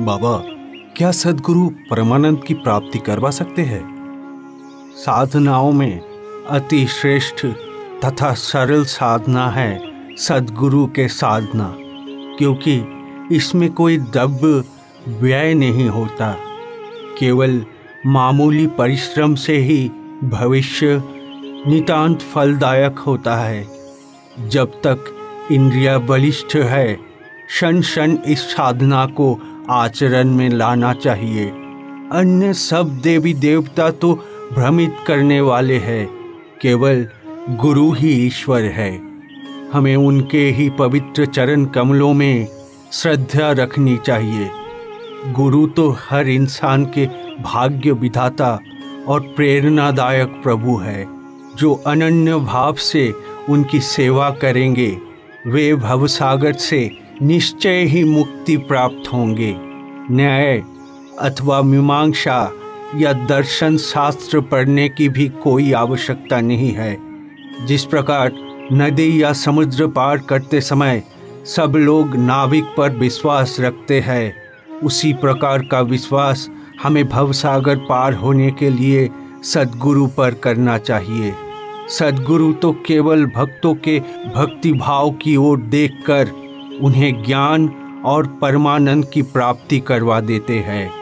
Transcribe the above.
बाबा, क्या सद्गुरु परमानंद की प्राप्ति करवा सकते हैं? साधनाओं में अति श्रेष्ठ तथा सरल साधना है सद्गुरु के साधना, क्योंकि इसमें कोई दब व्यय नहीं होता। केवल मामूली परिश्रम से ही भविष्य नितांत फलदायक होता है। जब तक इंद्रिया बलिष्ठ है, क्षण क्षण इस साधना को आचरण में लाना चाहिए। अन्य सब देवी देवता तो भ्रमित करने वाले हैं, केवल गुरु ही ईश्वर है। हमें उनके ही पवित्र चरण कमलों में श्रद्धा रखनी चाहिए। गुरु तो हर इंसान के भाग्य विधाता और प्रेरणादायक प्रभु है। जो अनन्य भाव से उनकी सेवा करेंगे, वे भवसागर से निश्चय ही मुक्ति प्राप्त होंगे। न्याय अथवा मीमांसा या दर्शन शास्त्र पढ़ने की भी कोई आवश्यकता नहीं है। जिस प्रकार नदी या समुद्र पार करते समय सब लोग नाविक पर विश्वास रखते हैं, उसी प्रकार का विश्वास हमें भवसागर पार होने के लिए सद्गुरु पर करना चाहिए। सद्गुरु तो केवल भक्तों के भक्तिभाव की ओर देखकर उन्हें ज्ञान और परमानंद की प्राप्ति करवा देते हैं।